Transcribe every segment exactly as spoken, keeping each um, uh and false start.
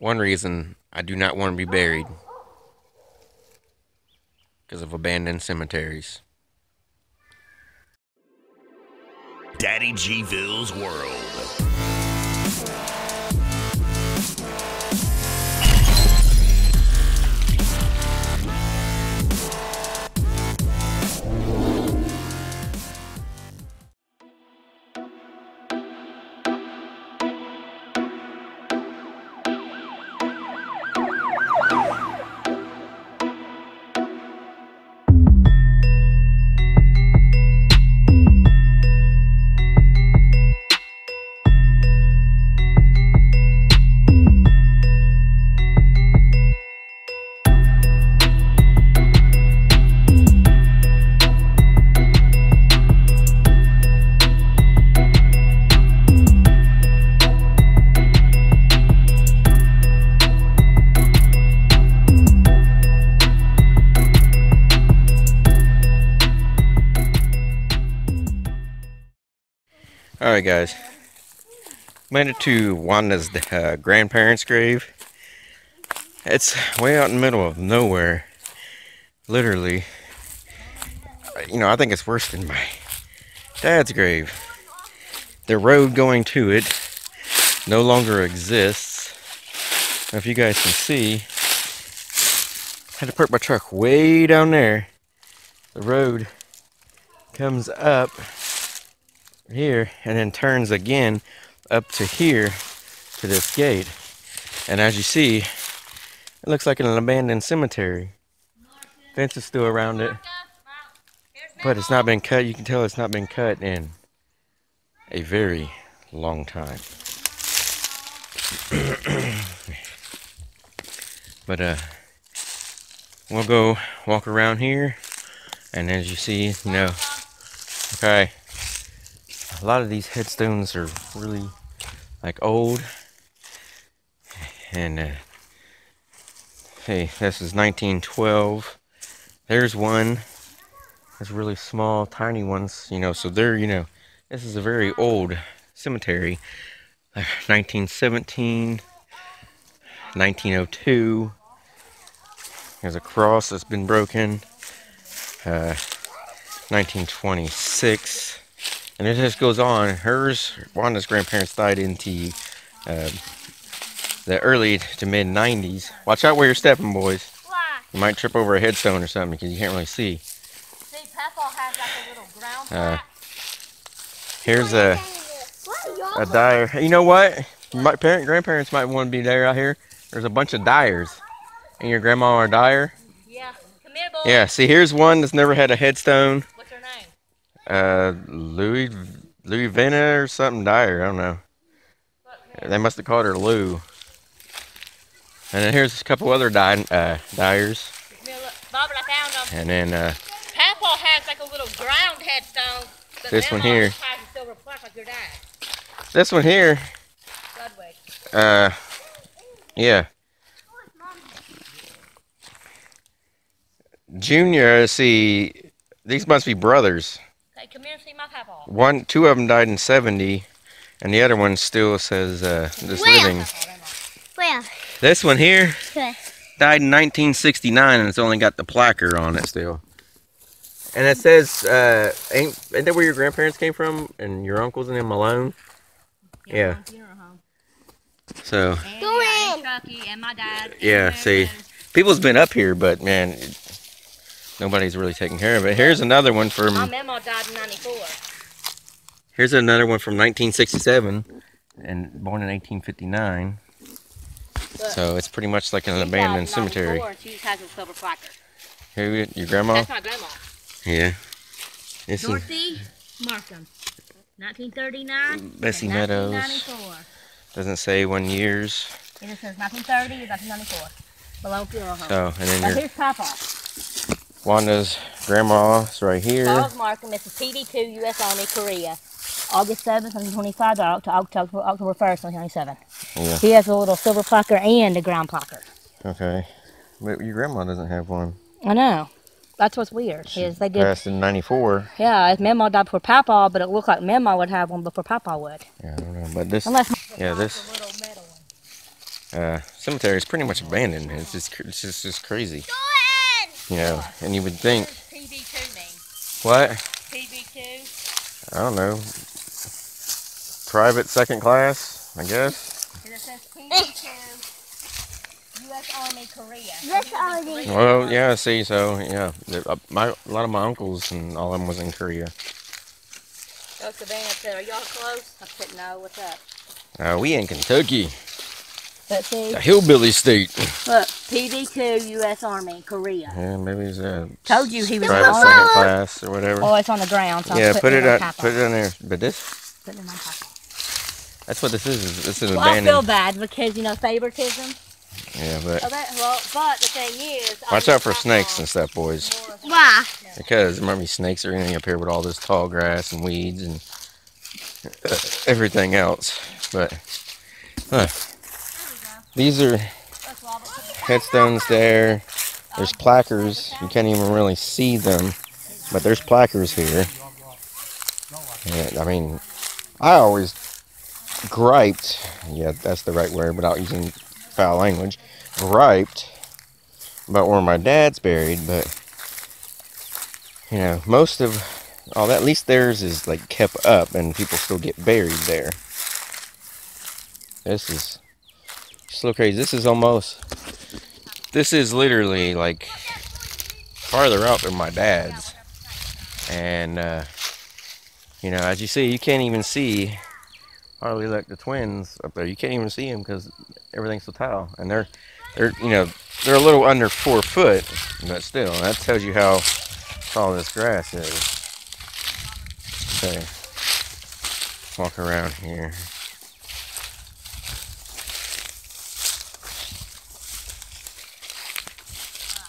One reason I do not want to be buried, because of abandoned cemeteries. Daddygville's World. Alright guys, made it to Wanda's uh, grandparents' grave. It's way out in the middle of nowhere, literally. You know, I think it's worse than my dad's grave. The road going to it no longer exists. Now, if you guys can see, I had to park my truck way down there. The road comes up here and then turns again up to here to this gate, and as you see, it looks like an abandoned cemetery. Fence is still around it, but it's not been cut. You can tell it's not been cut in a very long time. But uh we'll go walk around here, and as you see, you know, okay, a lot of these headstones are really like old, and uh, hey, this is nineteen twelve. There's one that's really small, tiny ones, you know, so they're, you know, this is a very old cemetery. uh, nineteen seventeen, nineteen oh two. There's a cross that's been broken. uh, nineteen twenty-six. And it just goes on. Hers, Wanda's grandparents died into uh, the early to mid nineties. Watch out where you're stepping, boys. You might trip over a headstone or something because you can't really see. See, Papa has like a little ground uh, Here's a a Dyer. You know what? My parent grandparents might want to be there out here. There's a bunch of Dyers. And your grandma or Dyer? Yeah. Come here, boy. Yeah. See, here's one that's never had a headstone. Uh, Louis, Louis Vena or something Dyer, I don't know. They must have called her Lou. And then here's a couple other dy uh, Dyers. Bob, I found them. And then, uh, Papa has like a little ground headstone. This one here. This one here. Uh, yeah. Junior, see, these must be brothers. Come here and see my papa. One, two of them died in seventy, and the other one still says uh, just Where? living. Where? This one here Where? died in nineteen sixty-nine, and it's only got the placard on it still. And it says, uh, ain't, ain't that where your grandparents came from, and your uncles and them alone? Yeah. yeah. So. And Go in. Kentucky and my dad. Yeah. See, people's been up here, but man. It, Nobody's really taking care of it. Here's another one from... My mama died in ninety-four. Here's another one from nineteen sixty-seven and born in eighteen fifty-nine. Look, so it's pretty much like an abandoned cemetery. She has a silver placard. Here, your grandma? That's my grandma. Yeah. This Dorothy Markham, nineteen thirty-nine. Bessie Meadows. Doesn't say when years. It just says nineteen thirty or nineteen ninety-four. Below funeral home. So, and then so your... here's Papa. Wanda's grandma's right here. Charles Markham, Mississippi, P D two, U S Army, Korea. August seventh, nineteen twenty-five to October, October first, nineteen ninety-seven. Yeah. He has a little silver placard and a ground placard. Okay. But your grandma doesn't have one. I know. That's what's weird. She is they did, passed in ninety-four. Yeah, his Mama died before Papa, but it looked like Mama would have one before Papa would. Yeah, I don't know. But this... Unless yeah, this... A little metal one. uh, cemetery is pretty much abandoned. It's just, it's just, it's crazy. You know, and you would think. P B two mean? What? P B two? I don't know. Private second class, I guess. It says P B two, U S Army Korea. U S Army. Well, yeah, see, so, yeah. My, a lot of my uncles and all of them was in Korea. Oh, Savannah said, are y'all close? I said, no, what's up? Uh, we in Kentucky. That's it. The hillbilly state. Look, P B two, U S Army, Korea. Yeah, maybe he's a told you he was private second on. class or whatever. Oh, it's on the ground. So yeah, put it, it on, put it on there. But this? Put it in my pocket. That's what this is. is this is well, abandoned. I feel bad because you know favoritism. Yeah, but. Oh, that, well, but the thing is. Watch out for snakes and stuff, boys. Why? Because there might be snakes or anything up here with all this tall grass and weeds and uh, everything else. But huh. These are headstones there. There's placards. You can't even really see them, but there's placards here. And, I mean, I always griped. Yeah, that's the right word without using foul language. Griped about where my dad's buried, but you know, most of all that, at least theirs is like kept up, and people still get buried there. This is so crazy. This is almost, this is literally like farther out than my dad's, and uh, you know, as you see, you can't even see hardly like the twins up there. You can't even see them because everything's so tall, and they're they're you know they're a little under four foot, but still, that tells you how tall this grass is. Okay, walk around here.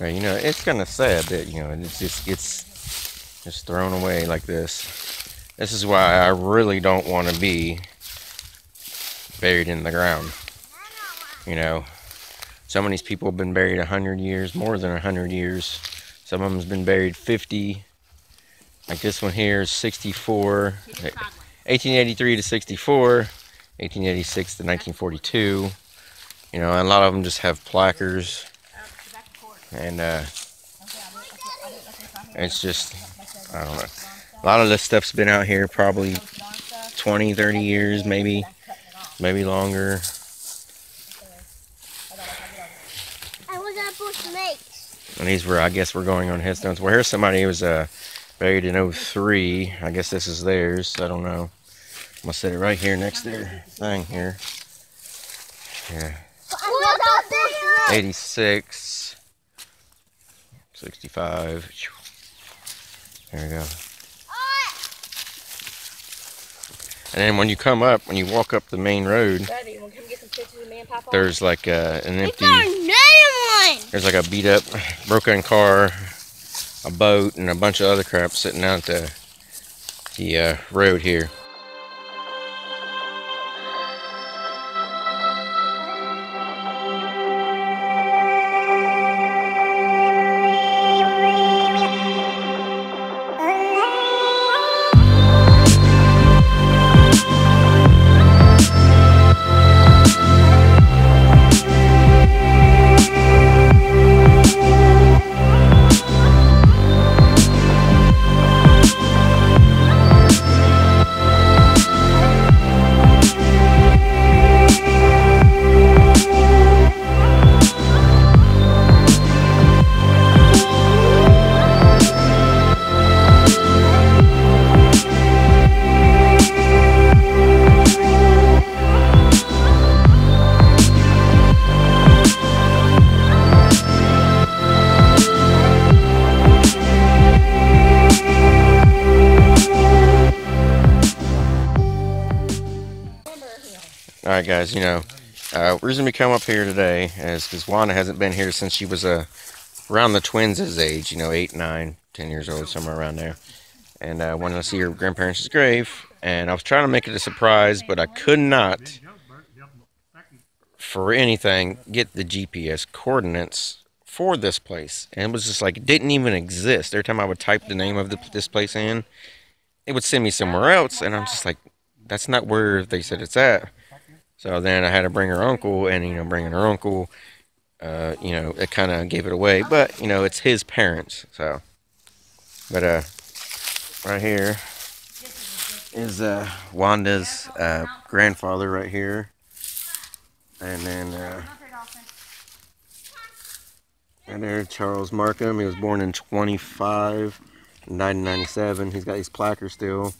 You know, it's kind of sad that, you know, it just gets just thrown away like this. This is why I really don't want to be buried in the ground. You know, some of these people have been buried a hundred years, more than a hundred years. Some of them's been buried fifty. Like this one here is sixty-four. eighteen eighty-three to sixty-four. eighteen eighty-six to nineteen forty-two. You know, and a lot of them just have placards. And uh, it's just, I don't know. A lot of this stuff's been out here probably twenty, thirty years, maybe, maybe longer. And these were, I guess, we're going on headstones. Well, here's somebody who was uh, buried in oh three. I guess this is theirs. I don't know. I'm gonna set it right here next to their thing here. Yeah. eighty-six. sixty-five. There we go. And then when you come up, when you walk up the main road, Daddy, you wanna come get some pictures of me and Papa? There's like a, an empty. One. There's like a beat up, broken car, a boat, and a bunch of other crap sitting out the the uh, road here. Alright guys, you know, uh, reason we come up here today is because Wanda hasn't been here since she was uh, around the twins' age, you know, eight, nine, ten years old, somewhere around there. And I uh, wanted to see her grandparents' grave, and I was trying to make it a surprise, but I could not, for anything, get the G P S coordinates for this place. And it was just like, it didn't even exist. Every time I would type the name of the, this place in, it would send me somewhere else, and I'm just like, that's not where they said it's at. So then I had to bring her uncle, and, you know, bringing her uncle, uh, you know, it kind of gave it away. But, you know, it's his parents, so. But, uh, right here is, uh, Wanda's, uh, grandfather right here. And then, uh, right there, Charles Markham. He was born in twenty-five, nineteen ninety-seven. He's got his placards still.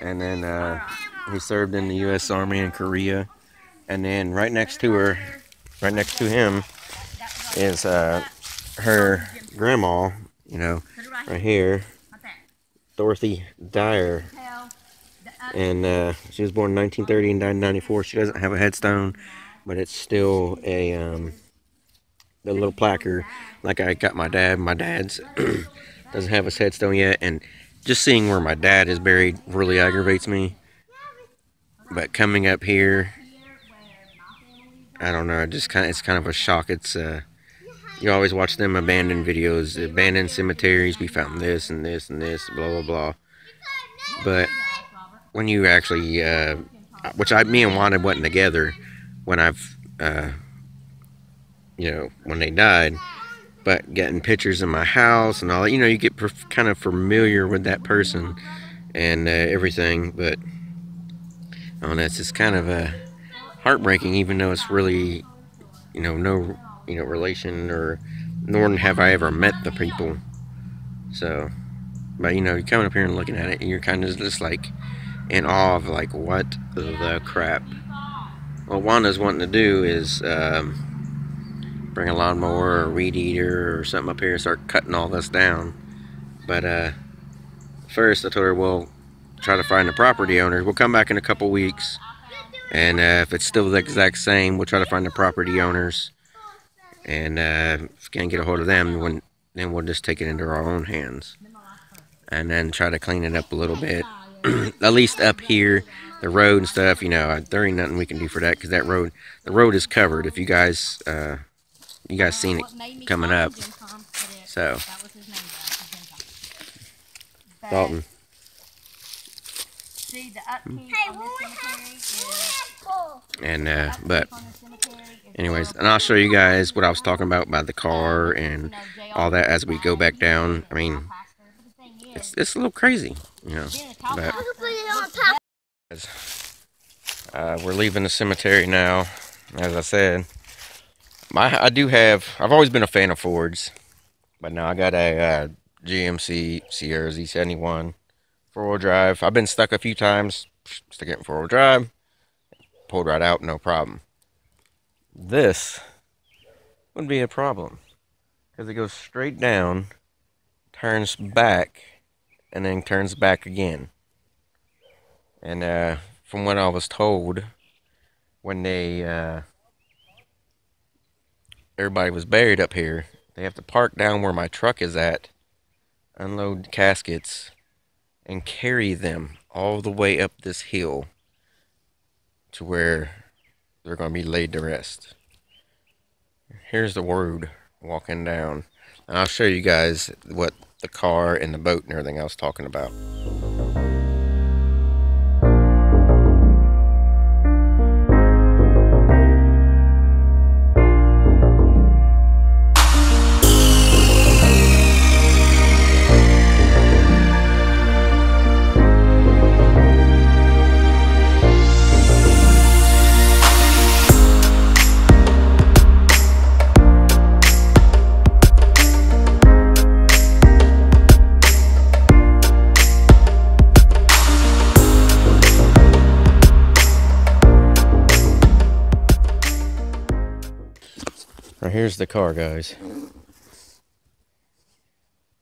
And then, uh, he served in the U S Army in Korea. And then right next to her, right next to him, is uh, her grandma, you know, right here, Dorothy Dyer. And uh, she was born in nineteen thirty and died in ninety-four. She doesn't have a headstone, but it's still a, um, a little placard. Like I got my dad, my dad's doesn't have his headstone yet. And just seeing where my dad is buried really aggravates me. But coming up here, I don't know, just kind of, it's kind of a shock. It's, uh, you always watch them abandoned videos, abandoned cemeteries, we found this and this and this, blah, blah, blah. But when you actually, uh, which I, me and Wanda wasn't together when I've, uh, you know, when they died, but getting pictures in my house and all that, you know, you get kind of familiar with that person and, uh, everything, but, I don't know, it's just kind of a, heartbreaking, even though it's really, you know, no, you know, relation, or nor have I ever met the people. So, but, you know, you're coming up here and looking at it, and you're kind of just like in awe of, like, what the crap. What Wanda's wanting to do is um, bring a lawnmower or weed eater or something up here and start cutting all this down. But uh, first I told her, we'll try to find the property owner. We'll come back in a couple weeks. And uh, if it's still the exact same, we'll try to find the property owners. And uh, if we can't get a hold of them, when, then we'll just take it into our own hands. And then try to clean it up a little bit. At least up here, the road and stuff, you know, there ain't nothing we can do for that. Because that road, the road is covered. If you guys, uh, you guys seen it coming up. So. Dalton. And uh but anyways, and I'll show you guys what I was talking about by the car and all that as we go back down. I mean, it's it's a little crazy, you know, but uh we're leaving the cemetery now. As I said, my I do have I've always been a fan of Fords, but now I got a uh, G M C Sierra Z seventy-one four-wheel drive. I've been stuck a few times. Stuck it in four-wheel drive. Pulled right out, no problem. This wouldn't be a problem. Because it goes straight down, turns back, and then turns back again. And uh, from what I was told, when they, uh, everybody was buried up here, they have to park down where my truck is at, unload caskets, and carry them all the way up this hill to where they're going to be laid to rest. Here's the road walking down. And I'll show you guys what the car and the boat and everything I was talking about. Here's the car, guys.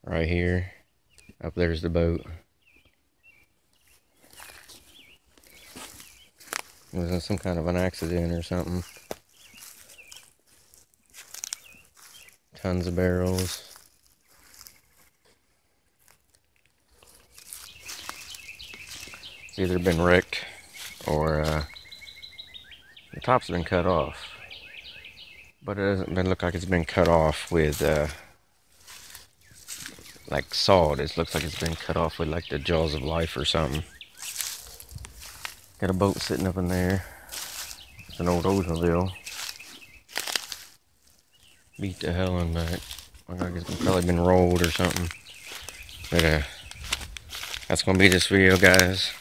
Right here. Up there's the boat. It was in some kind of an accident or something. Tons of barrels. It's either been wrecked or uh, the top's been cut off. But it doesn't look like it's been cut off with, uh, like, sawed. It looks like it's been cut off with, like, the jaws of life or something. Got a boat sitting up in there. It's in old Odenville. Beat the hell in that. I guess it's probably been rolled or something. But uh, that's gonna be this video, guys.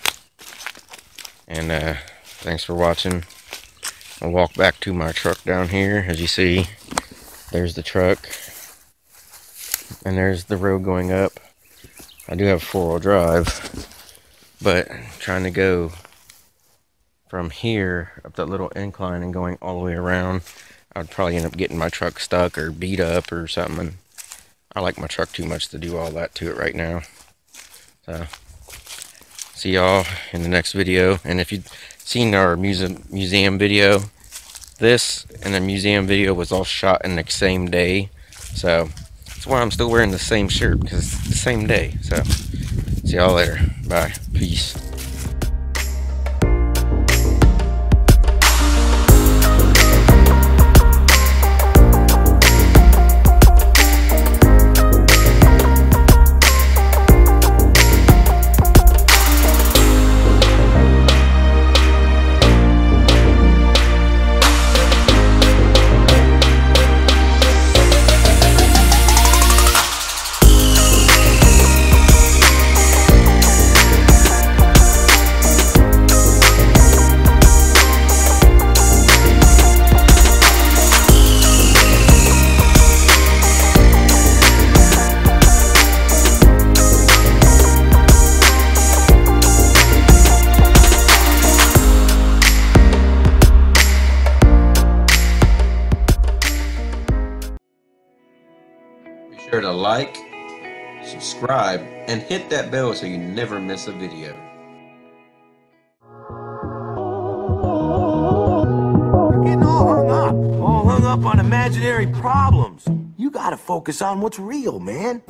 And uh, thanks for watching. I'll walk back to my truck down here. As you see, there's the truck. And there's the road going up. I do have four-wheel drive, but trying to go from here up that little incline and going all the way around, I'd probably end up getting my truck stuck or beat up or something. And I like my truck too much to do all that to it right now. So, see y'all in the next video. And if you've seen our museum museum video, this and the museum video was all shot in the same day. So that's why I'm still wearing the same shirt, because it's the same day. So, see y'all later. Bye. Peace. To like, subscribe, and hit that bell so you never miss a video. You're getting all hung up, all hung up on imaginary problems. You gotta focus on what's real, man.